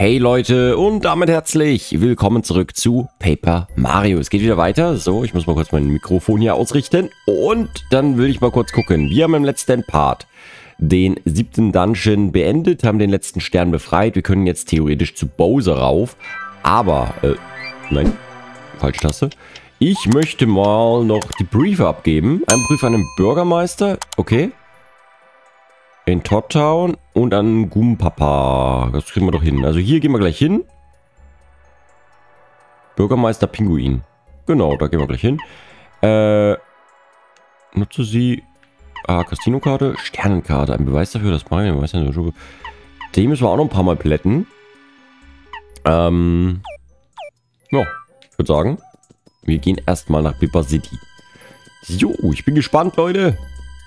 Hey Leute und damit herzlich willkommen zurück zu Paper Mario. Es geht wieder weiter. So, ich muss mal kurz mein Mikrofon hier ausrichten und dann will ich mal kurz gucken. Wir haben im letzten Part den 7. Dungeon beendet, haben den letzten Stern befreit. Wir können jetzt theoretisch zu Bowser rauf, aber, nein, falsche Taste. Ich möchte mal noch die Briefe abgeben. Einen Brief an den Bürgermeister, okay. In Toad Town und an Gumbapa. Das kriegen wir doch hin. Also hier gehen wir gleich hin. Bürgermeister Pinguin. Genau, da gehen wir gleich hin. Nutze sie. Casino-Karte. Sternenkarte. Ein Beweis dafür, dass Mario. Den müssen wir auch noch ein paar Mal plätten. Ja, ich würde sagen, wir gehen erstmal nach Bipper City. Jo, ich bin gespannt, Leute,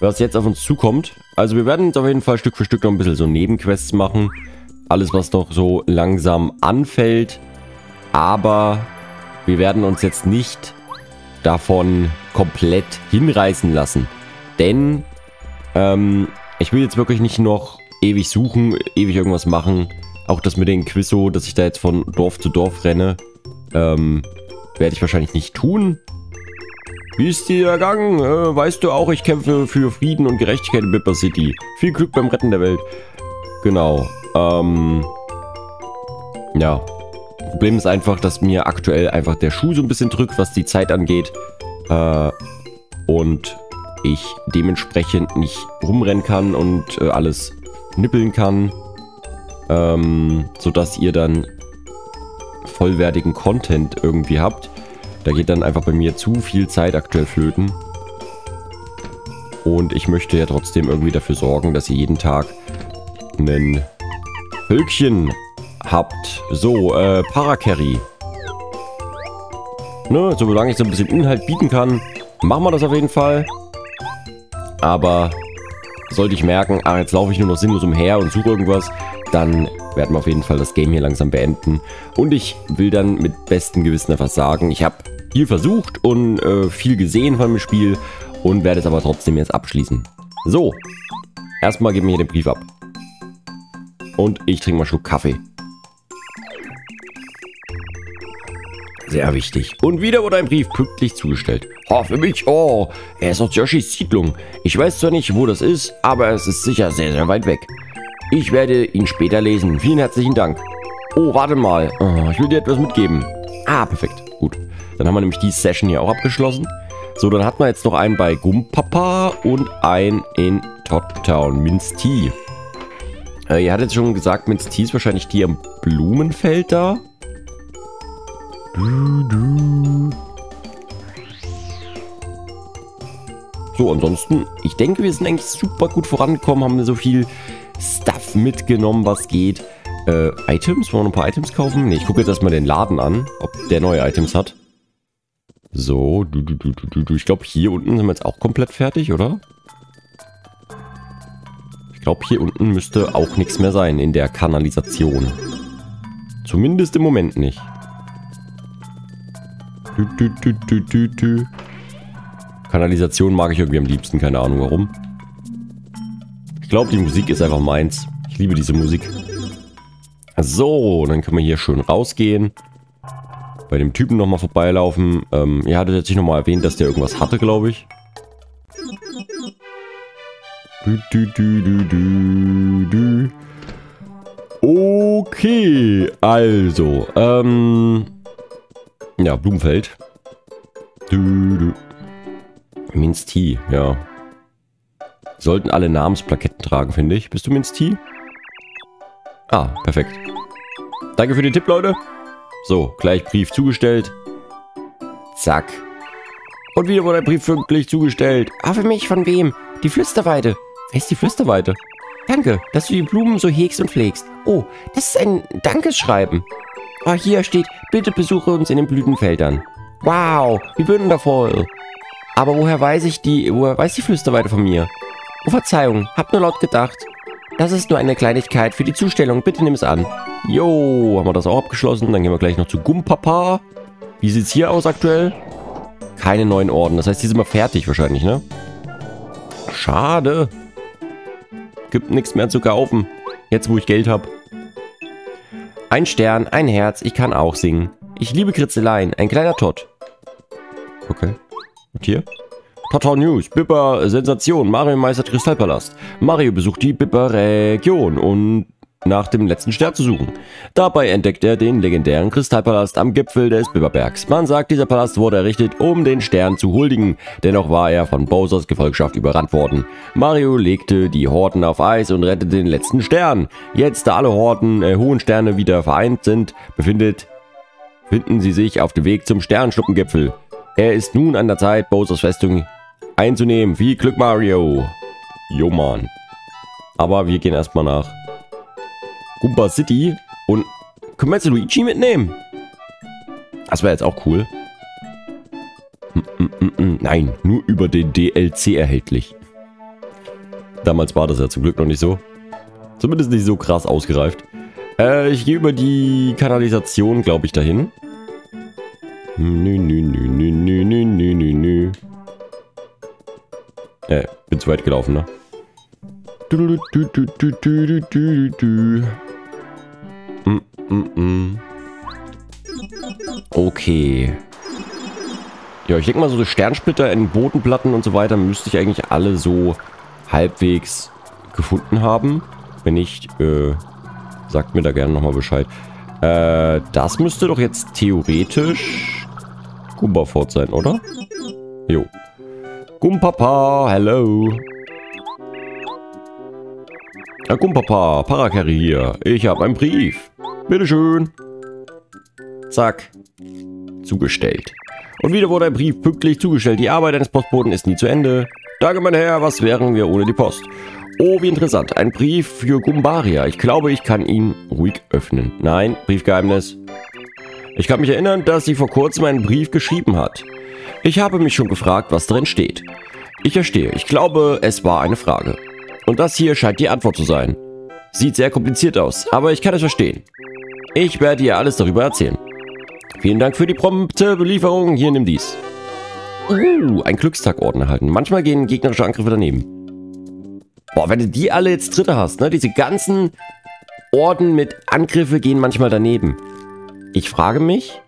was jetzt auf uns zukommt. Also wir werden jetzt auf jeden Fall Stück für Stück noch ein bisschen so Nebenquests machen. Alles, was noch so langsam anfällt. Aber wir werden uns jetzt nicht davon komplett hinreißen lassen. Denn ich will jetzt wirklich nicht noch ewig suchen, ewig irgendwas machen. Auch das mit den Quizzo, dass ich da jetzt von Dorf zu Dorf renne, werde ich wahrscheinlich nicht tun. Wie ist dir ergangen? Weißt du auch, ich kämpfe für Frieden und Gerechtigkeit in Bipper City. Viel Glück beim Retten der Welt. Genau. Ja. Problem ist einfach, dass mir aktuell einfach der Schuh so ein bisschen drückt, was die Zeit angeht. Und ich dementsprechend nicht rumrennen kann und alles nippeln kann. Sodass ihr dann vollwertigen Content irgendwie habt. Da geht dann einfach bei mir zu viel Zeit aktuell flöten. Und ich möchte ja trotzdem irgendwie dafür sorgen, dass ihr jeden Tag ein Völkchen habt. So, Parakarry. Ne, solange ich so ein bisschen Inhalt bieten kann, machen wir das auf jeden Fall. Aber sollte ich merken, ah, jetzt laufe ich nur noch sinnlos umher und suche irgendwas, dann werden wir auf jeden Fall das Game hier langsam beenden. Und ich will dann mit bestem Gewissen einfach sagen, ich habe viel versucht und viel gesehen von dem Spiel und werde es aber trotzdem jetzt abschließen. So, erstmal geben wir hier den Brief ab. Und ich trinke mal einen Schluck Kaffee. Sehr wichtig. Und wieder wurde ein Brief pünktlich zugestellt. Oh, für mich, oh, er ist aus Yoshis Siedlung. Ich weiß zwar nicht, wo das ist, aber es ist sicher sehr, sehr weit weg. Ich werde ihn später lesen. Vielen herzlichen Dank. Oh, warte mal. Ich will dir etwas mitgeben. Ah, perfekt. Gut. Dann haben wir nämlich die Session hier auch abgeschlossen. So, dann hatten wir jetzt noch einen bei Gumbapa und einen in Toad Town. Minz-T. Ihr hattet schon gesagt, Minz-T ist wahrscheinlich die am Blumenfeld da. So, ansonsten, ich denke, wir sind eigentlich super gut vorangekommen, haben so viel Stuff mitgenommen, was geht. Items? Wollen wir noch ein paar Items kaufen? Ne, ich gucke jetzt erstmal den Laden an, ob der neue Items hat. So, ich glaube, hier unten sind wir jetzt auch komplett fertig, oder? Ich glaube, hier unten müsste auch nichts mehr sein in der Kanalisation. Zumindest im Moment nicht. Kanalisation mag ich irgendwie am liebsten, keine Ahnung warum. Ich glaube, die Musik ist einfach meins. Ich liebe diese Musik. So, dann können wir hier schön rausgehen. Bei dem Typen nochmal vorbeilaufen. Ihr hattet jetzt nicht nochmal erwähnt, dass der irgendwas hatte, glaube ich. Okay, also. Ja, Blumenfeld. Minz-T, ja. Sollten alle Namensplaketten tragen, finde ich. Bist du Minz-T? Ah, perfekt. Danke für den Tipp, Leute. So, gleich Brief zugestellt. Zack. Und wieder wurde ein Brief pünktlich zugestellt. Ah, für mich, von wem? Die Flüsterweide. Wer ist die Flüsterweide? Danke, dass du die Blumen so hegst und pflegst. Oh, das ist ein Dankeschreiben. Ah, hier steht, bitte besuche uns in den Blütenfeldern. Wow, wir würden da voll. Aber woher weiß die Flüsterweide von mir? Oh, Verzeihung, hab nur laut gedacht. Das ist nur eine Kleinigkeit für die Zustellung, bitte nimm es an. Jo, haben wir das auch abgeschlossen. Dann gehen wir gleich noch zu Gumbapa. Wie sieht es hier aus aktuell? Keine neuen Orden, das heißt, die sind mal fertig wahrscheinlich, ne? Schade. Gibt nichts mehr zu kaufen, jetzt wo ich Geld habe. Ein Stern, ein Herz, ich kann auch singen. Ich liebe Kritzeleien, ein kleiner Todd. Okay. Und hier? Total News, Bipper Sensation, Mario meistert Kristallpalast. Mario besucht die Bipper Region und nach dem letzten Stern zu suchen. Dabei entdeckt er den legendären Kristallpalast am Gipfel des Bipperbergs. Man sagt, dieser Palast wurde errichtet, um den Stern zu huldigen. Dennoch war er von Bowsers Gefolgschaft überrannt worden. Mario legte die Horden auf Eis und rettete den letzten Stern. Jetzt, da alle Horden, hohen Sterne wieder vereint sind, finden sie sich auf dem Weg zum Sternschluppengipfel. Er ist nun an der Zeit, Bowsers Festung einzunehmen. Viel Glück, Mario. Jo, Mann. Aber wir gehen erstmal nach Goomba City und können wir jetzt Luigi mitnehmen? Das wäre jetzt auch cool. Nein, nur über den DLC erhältlich. Damals war das ja zum Glück noch nicht so. Zumindest nicht so krass ausgereift. Ich gehe über die Kanalisation, glaube ich, dahin. Nö. Bin zu weit gelaufen, ne? Okay. Ja, ich denke mal, so Sternsplitter in Bodenplatten und so weiter müsste ich eigentlich alle so halbwegs gefunden haben. Wenn nicht, sagt mir da gerne nochmal Bescheid. Das müsste doch jetzt theoretisch Gumbafort sein, oder? Jo. Gumbapa, hello. Herr Gumbapa, Parakarry hier. Ich habe einen Brief. Bitteschön. Zack. Zugestellt. Und wieder wurde ein Brief pünktlich zugestellt. Die Arbeit eines Postboten ist nie zu Ende. Danke, mein Herr. Was wären wir ohne die Post? Oh, wie interessant. Ein Brief für Gumbaria. Ich glaube, ich kann ihn ruhig öffnen. Nein, Briefgeheimnis. Ich kann mich erinnern, dass sie vor kurzem einen Brief geschrieben hat. Ich habe mich schon gefragt, was drin steht. Ich verstehe. Ich glaube, es war eine Frage. Und das hier scheint die Antwort zu sein. Sieht sehr kompliziert aus, aber ich kann es verstehen. Ich werde ihr alles darüber erzählen. Vielen Dank für die prompte Belieferung. Hier, nimm dies. Ein Glückstagorden erhalten. Manchmal gehen gegnerische Angriffe daneben. Boah, wenn du die alle jetzt Dritte hast, ne? Diese ganzen Orden mit Angriffe gehen manchmal daneben. Ich frage mich,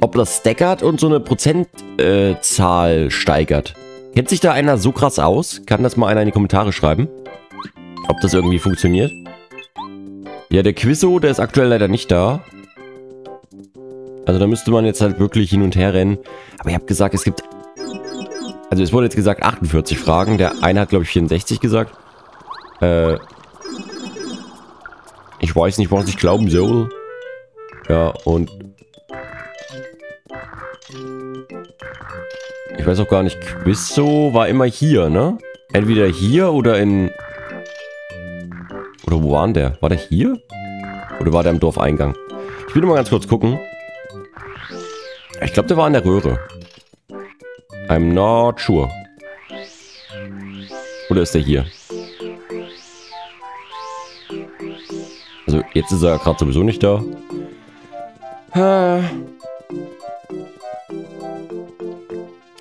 ob das stackert und so eine Prozentzahl steigert. Kennt sich da einer so krass aus? Kann das mal einer in die Kommentare schreiben? Ob das irgendwie funktioniert? Ja, der Quizzo, der ist aktuell leider nicht da. Also da müsste man jetzt halt wirklich hin und her rennen. Aber ich habe gesagt, es gibt... Also es wurde jetzt gesagt 48 Fragen. Der eine hat, glaube ich, 64 gesagt. Ich weiß nicht, was ich glauben soll. Ja, und... Ich weiß auch gar nicht. Quizzo war immer hier, ne? Entweder hier oder in... Oder wo war denn der? War der hier? Oder war der im Dorfeingang? Ich will nur mal ganz kurz gucken. Ich glaube, der war in der Röhre. I'm not sure. Oder ist der hier? Also jetzt ist er gerade sowieso nicht da.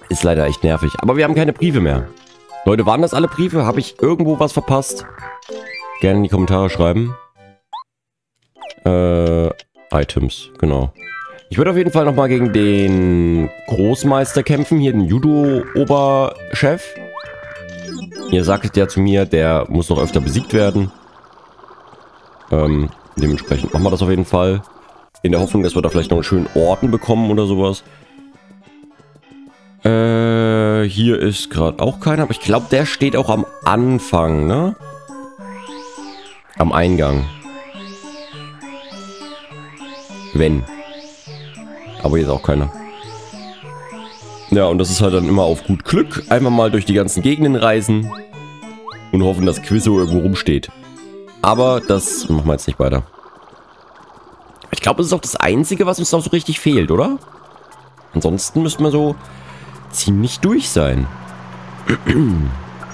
Ist leider echt nervig. Aber wir haben keine Briefe mehr. Leute, waren das alle Briefe? Habe ich irgendwo was verpasst? Gerne in die Kommentare schreiben. Items, genau. Ich würde auf jeden Fall nochmal gegen den Großmeister kämpfen, hier den Judo-Oberchef. Ihr sagt ja zu mir, der muss noch öfter besiegt werden. Dementsprechend machen wir das auf jeden Fall. In der Hoffnung, dass wir da vielleicht noch einen schönen Orden bekommen oder sowas. Hier ist gerade auch keiner, aber ich glaube, der steht auch am Anfang, ne? Am Eingang. Wenn. Aber jetzt auch keiner. Ja, und das ist halt dann immer auf gut Glück. Einfach mal durch die ganzen Gegenden reisen. Und hoffen, dass Quizzo irgendwo rumsteht. Aber das machen wir jetzt nicht weiter. Ich glaube, das ist auch das Einzige, was uns noch so richtig fehlt, oder? Ansonsten müssten wir so ziemlich durch sein.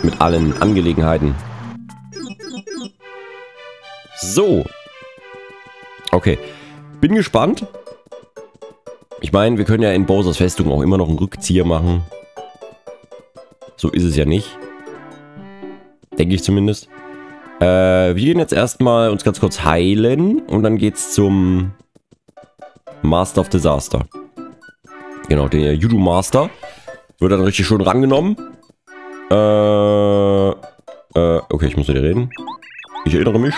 Mit allen Angelegenheiten. So. Okay. Bin gespannt. Ich meine, wir können ja in Bowsers Festung auch immer noch einen Rückzieher machen. So ist es ja nicht. Denke ich zumindest. Wir gehen jetzt erstmal uns ganz kurz heilen und dann geht's zum Master of Disaster. Genau, den Judo-Master. Wird dann richtig schön rangenommen. Okay, ich muss mit dir reden. Ich erinnere mich.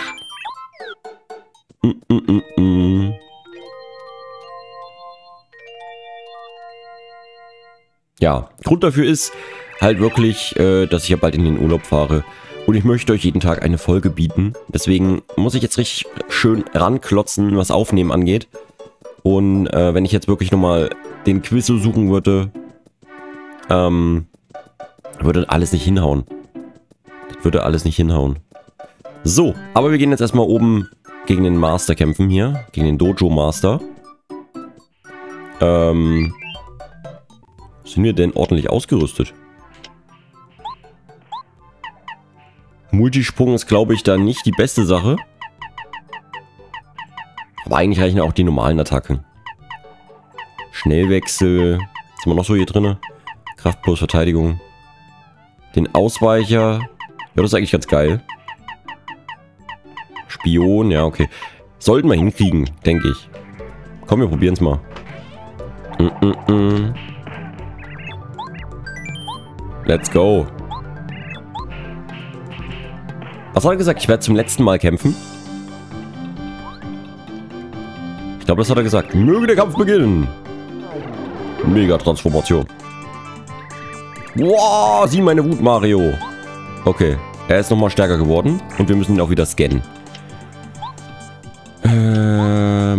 Ja, Grund dafür ist halt wirklich, dass ich ja bald in den Urlaub fahre. Und ich möchte euch jeden Tag eine Folge bieten. Deswegen muss ich jetzt richtig schön ranklotzen, was Aufnehmen angeht. Und wenn ich jetzt wirklich nochmal den Quizzo suchen würde, würde alles nicht hinhauen. Das würde alles nicht hinhauen. So, aber wir gehen jetzt erstmal oben gegen den Master kämpfen hier. Gegen den Dojo-Master. Sind wir denn ordentlich ausgerüstet? Multisprung ist, glaube ich, da nicht die beste Sache. Aber eigentlich reichen auch die normalen Attacken. Schnellwechsel. Sind wir noch so hier drin? Kraft plus Verteidigung. Den Ausweicher. Ja, das ist eigentlich ganz geil. Spion, ja, okay. Sollten wir hinkriegen, denke ich. Komm, wir probieren es mal. Let's go. Was hat er gesagt? Ich werde zum letzten Mal kämpfen. Ich glaube, das hat er gesagt. Möge der Kampf beginnen. Mega Transformation. Wow, sieh meine Wut, Mario. Okay, er ist nochmal stärker geworden. Und wir müssen ihn auch wieder scannen.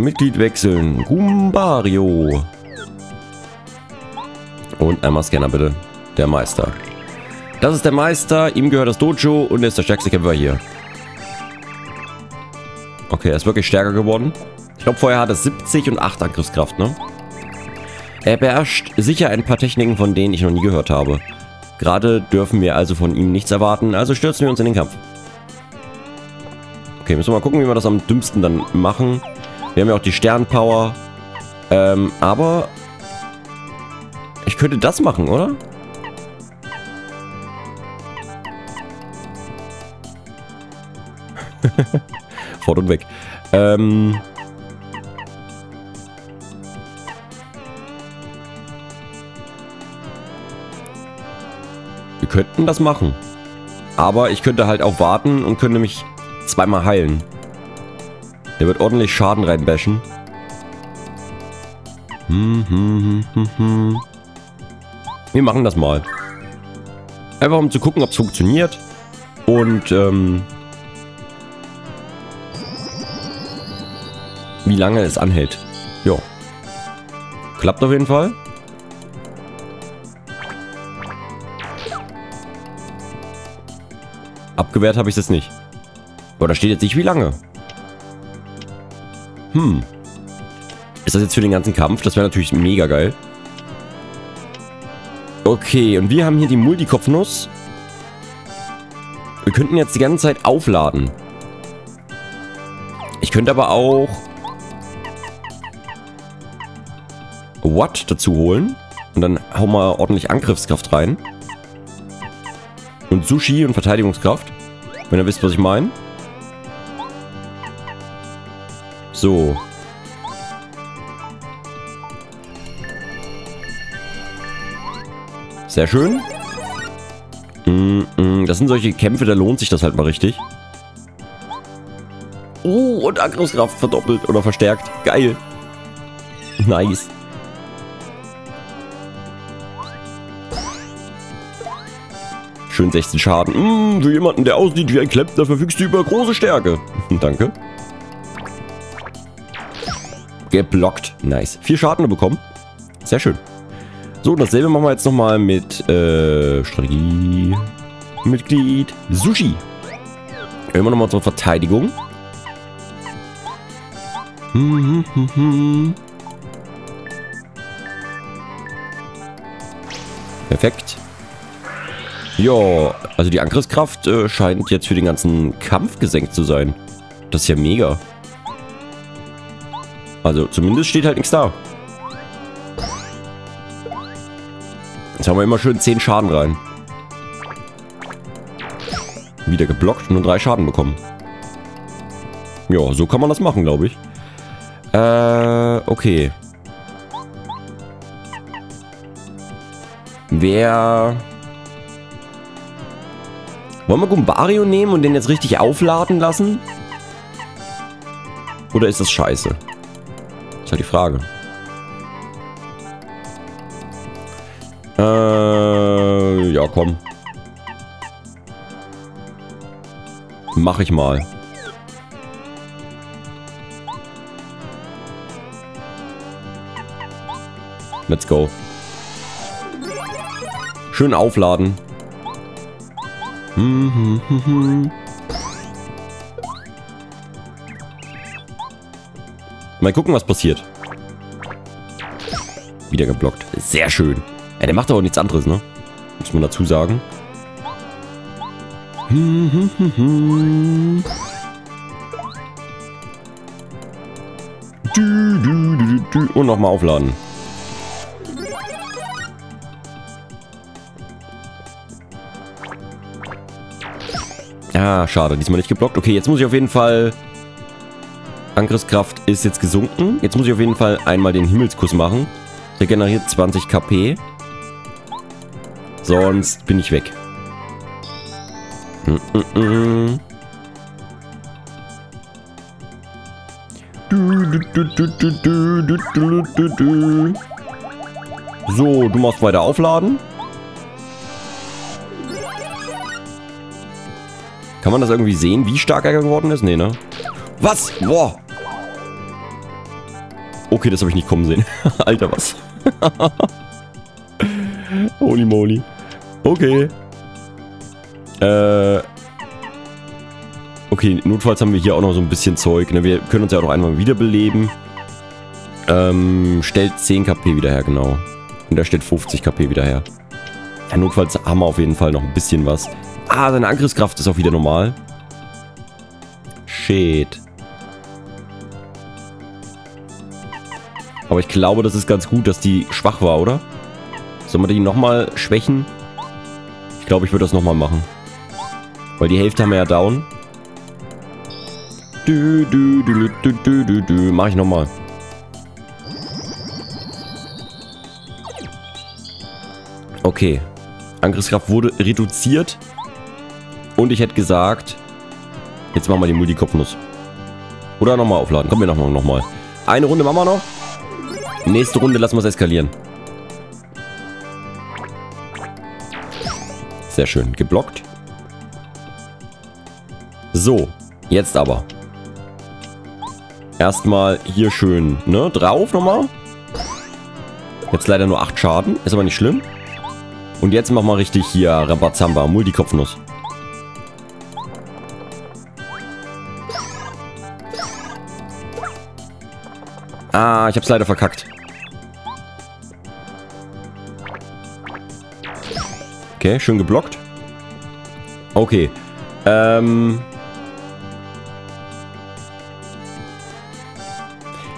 Mitglied wechseln. Gumbario. Und einmal Scanner, bitte. Der Meister. Das ist der Meister, ihm gehört das Dojo und er ist der stärkste Kämpfer hier. Okay, er ist wirklich stärker geworden. Ich glaube, vorher hat er 70 und 8 Angriffskraft, ne? Er beherrscht sicher ein paar Techniken, von denen ich noch nie gehört habe. Gerade dürfen wir also von ihm nichts erwarten, also stürzen wir uns in den Kampf. Okay, müssen wir mal gucken, wie wir das am dümmsten dann machen. Wir haben ja auch die Sternpower. Aber ich könnte das machen, oder? Fort und weg. Wir könnten das machen. Aber ich könnte halt auch warten und könnte mich zweimal heilen. Der wird ordentlich Schaden reinbashen. Wir machen das mal. Einfach um zu gucken, ob es funktioniert. Und wie lange es anhält. Ja. Klappt auf jeden Fall. Abgewehrt habe ich das nicht. Aber da steht jetzt nicht wie lange. Ist das jetzt für den ganzen Kampf? Das wäre natürlich mega geil. Okay, und wir haben hier die Multikopfnuss. Wir könnten jetzt die ganze Zeit aufladen. Ich könnte aber auch Watt dazu holen. Und dann hauen wir ordentlich Angriffskraft rein. Und Sushi und Verteidigungskraft. Wenn ihr wisst, was ich meine. So. Sehr schön. Das sind solche Kämpfe, da lohnt sich das halt mal richtig. Oh, und Angriffskraft verdoppelt oder verstärkt. Geil. Nice. Schön 16 Schaden. Für jemanden, der aussieht wie ein Klempner, verfügst du über große Stärke. Danke. Geblockt. Nice. 4 Schaden bekommen. Sehr schön. So, dasselbe machen wir jetzt nochmal mit Strategie. Mitglied Sushi. Immer nochmal zur Verteidigung. Perfekt. Jo, also die Angriffskraft scheint jetzt für den ganzen Kampf gesenkt zu sein. Das ist ja mega. Also zumindest steht halt nichts da. Jetzt haben wir immer schön 10 Schaden rein. Wieder geblockt und nur 3 Schaden bekommen. Ja, so kann man das machen, glaube ich. Okay. Wollen wir Gumbario nehmen und den jetzt richtig aufladen lassen? Oder ist das scheiße? Das ist halt die Frage. Ja, komm. Mach ich mal. Let's go. Schön aufladen. Mal gucken, was passiert. Wieder geblockt. Sehr schön. Ja, der macht aber nichts anderes, ne? Muss man dazu sagen. Und nochmal aufladen. Ah, schade. Diesmal nicht geblockt. Okay, jetzt muss ich auf jeden Fall... Angriffskraft ist jetzt gesunken. Jetzt muss ich auf jeden Fall einmal den Himmelskuss machen. Regeneriert 20 KP. Sonst bin ich weg. So, du machst weiter aufladen. Kann man das irgendwie sehen, wie stark er geworden ist? Nee, ne? Was? Boah! Okay, das habe ich nicht kommen sehen. Alter, was? Holy moly. Okay. Okay, notfalls haben wir hier auch noch so ein bisschen Zeug. Ne? Wir können uns ja auch noch einmal wiederbeleben. Stellt 10 KP wieder her, genau. Und da stellt 50 KP wieder her. Ja, notfalls haben wir auf jeden Fall noch ein bisschen was. Ah, seine Angriffskraft ist auch wieder normal. Shit. Aber ich glaube, das ist ganz gut, dass die schwach war, oder? Sollen wir die nochmal schwächen? Ich glaube, ich würde das nochmal machen. Weil die Hälfte haben wir ja down. Mach ich nochmal. Okay. Angriffskraft wurde reduziert. Und ich hätte gesagt... Jetzt machen wir die Multikopfnuss. Oder nochmal aufladen. Komm, wir nochmal. Eine Runde machen wir noch. Nächste Runde lassen wir es eskalieren. Sehr schön. Geblockt. So. Jetzt aber. Erstmal hier schön, ne? Drauf nochmal. Jetzt leider nur 8 Schaden. Ist aber nicht schlimm. Und jetzt machen wir richtig hier Rambazamba. Multikopfnuss. Ah, ich hab's leider verkackt. Okay, schön geblockt. Okay.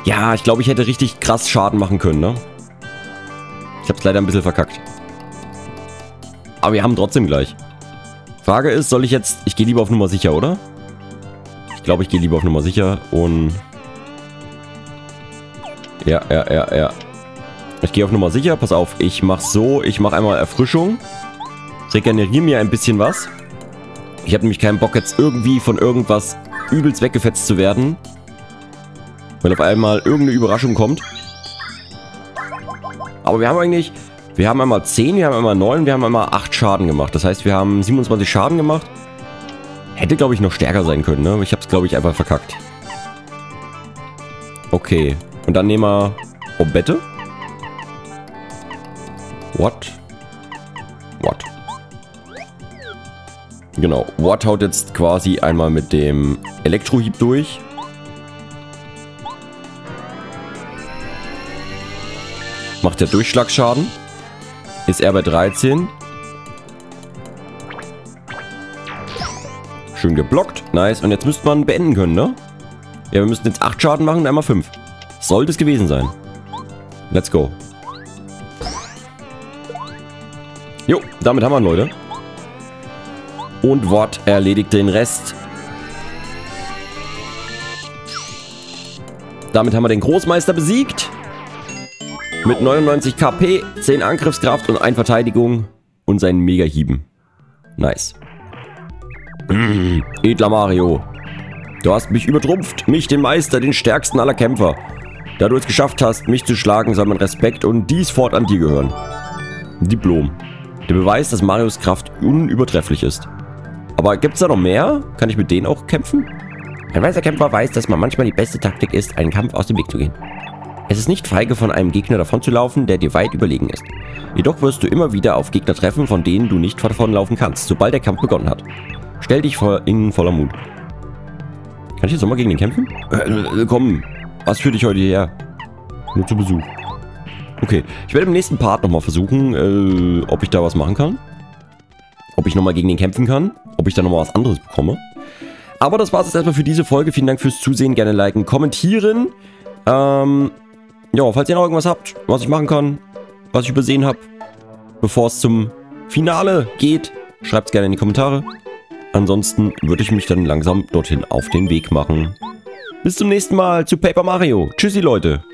Ja, ich glaube, ich hätte richtig krass Schaden machen können, ne? Ich hab's leider ein bisschen verkackt. Aber wir haben trotzdem gleich. Frage ist, soll ich jetzt... Ich gehe lieber auf Nummer sicher, oder? Ich glaube, ich gehe lieber auf Nummer sicher und... Ja. Ich gehe auf Nummer sicher. Pass auf, ich mache so. Ich mache einmal Erfrischung. Regeneriere mir ein bisschen was. Ich habe nämlich keinen Bock, jetzt irgendwie von irgendwas übelst weggefetzt zu werden. Wenn auf einmal irgendeine Überraschung kommt. Aber wir haben eigentlich... Wir haben einmal 10, wir haben einmal 9, wir haben einmal 8 Schaden gemacht. Das heißt, wir haben 27 Schaden gemacht. Hätte, glaube ich, noch stärker sein können, ne? Ich habe es, glaube ich, einfach verkackt. Okay. Und dann nehmen wir Robette. What? Genau. What haut jetzt quasi einmal mit dem Elektrohieb durch. Macht der Durchschlagsschaden. Ist er bei 13. Schön geblockt. Nice. Und jetzt müsste man beenden können, ne? Ja, wir müssen jetzt 8 Schaden machen und einmal 5. Sollte es gewesen sein. Let's go. Jo, damit haben wir ihn, Leute. und Watt erledigt den Rest. Damit haben wir den Großmeister besiegt. Mit 99 KP, 10 Angriffskraft und 1 Verteidigung und seinen Mega-Hieben. Nice. Edler Mario, du hast mich übertrumpft, mich, den Meister, den stärksten aller Kämpfer. Da du es geschafft hast, mich zu schlagen, soll mein Respekt und dies fortan dir gehören. Diplom. Der Beweis, dass Marios Kraft unübertrefflich ist. Aber gibt's da noch mehr? Kann ich mit denen auch kämpfen? Ein weiser Kämpfer weiß, dass man manchmal die beste Taktik ist, einen Kampf aus dem Weg zu gehen. Es ist nicht feige, von einem Gegner davonzulaufen, der dir weit überlegen ist. Jedoch wirst du immer wieder auf Gegner treffen, von denen du nicht davonlaufen kannst, sobald der Kampf begonnen hat. Stell dich in voller Mut. Kann ich jetzt nochmal gegen den kämpfen? Komm, was führt dich heute hierher? Nur zu Besuch. Okay, ich werde im nächsten Part nochmal versuchen, ob ich da was machen kann. Ob ich nochmal gegen den kämpfen kann. Ob ich da nochmal was anderes bekomme. Aber das war es jetzt erstmal für diese Folge. Vielen Dank fürs Zusehen. Gerne liken, kommentieren. Ja, falls ihr noch irgendwas habt, was ich machen kann, was ich übersehen habe, bevor es zum Finale geht, schreibt es gerne in die Kommentare. Ansonsten würde ich mich dann langsam dorthin auf den Weg machen. Bis zum nächsten Mal zu Paper Mario. Tschüssi, Leute.